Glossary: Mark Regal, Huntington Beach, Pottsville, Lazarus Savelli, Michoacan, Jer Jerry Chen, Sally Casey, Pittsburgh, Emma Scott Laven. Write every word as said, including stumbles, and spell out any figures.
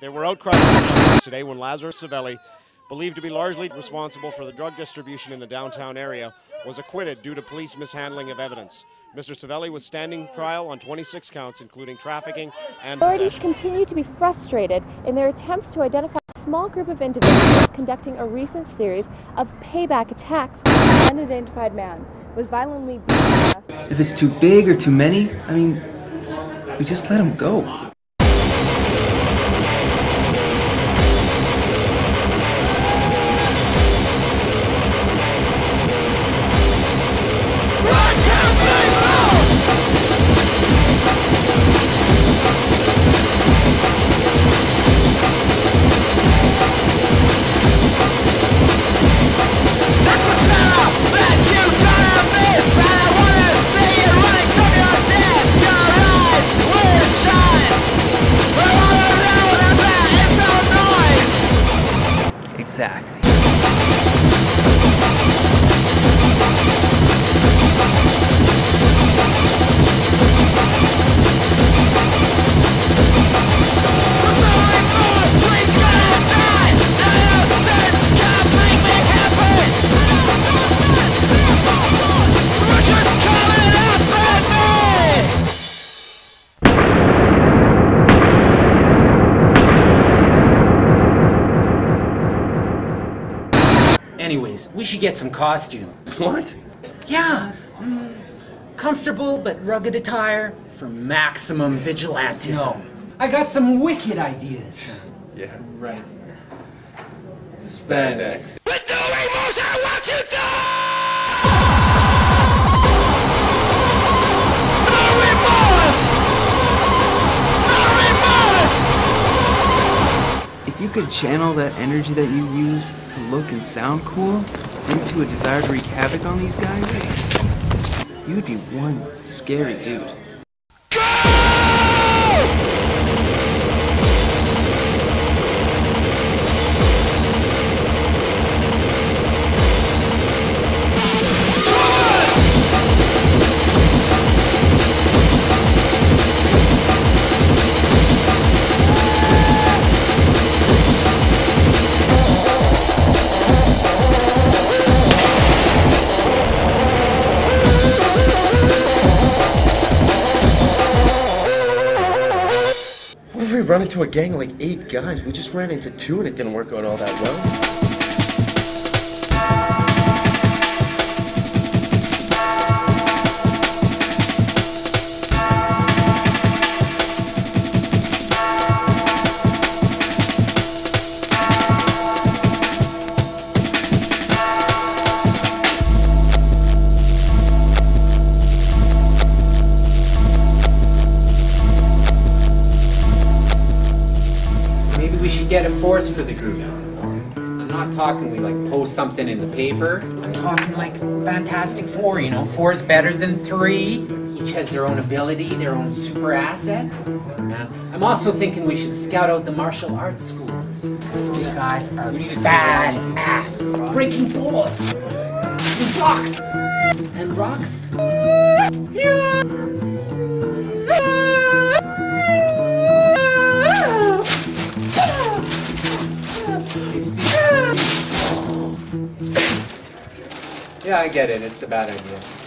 There were outcries today when Lazarus Savelli, believed to be largely responsible for the drug distribution in the downtown area, was acquitted due to police mishandling of evidence. Mister Savelli was standing trial on twenty-six counts, including trafficking and possession. Authorities continue to be frustrated in their attempts to identify a small group of individuals conducting a recent series of payback attacks. An unidentified man was violently beaten. If it's too big or too many, I mean, we just let him go. Exactly. Anyways, we should get some costumes. What? Yeah. Mm, comfortable but rugged attire for maximum vigilantism. No. I got some wicked ideas. Yeah. Right. Spandex. With no emotion, I want you to die! No remorse! No remorse! If you could channel that energy that you use to look and sound cool into a desire to wreak havoc on these guys, you'd be one scary dude. Run into a gang of like eight guys. We just ran into two and it didn't work out all that well. We should get a force for the group. I'm not talking we like post something in the paper. I'm talking like Fantastic Four, you know, four is better than three. Each has their own ability, their own super asset. Uh, I'm also thinking we should scout out the martial arts schools. Because those guys are bad ass. Breaking bullets. Rocks. And rocks. Yeah, I get it. It's a bad idea.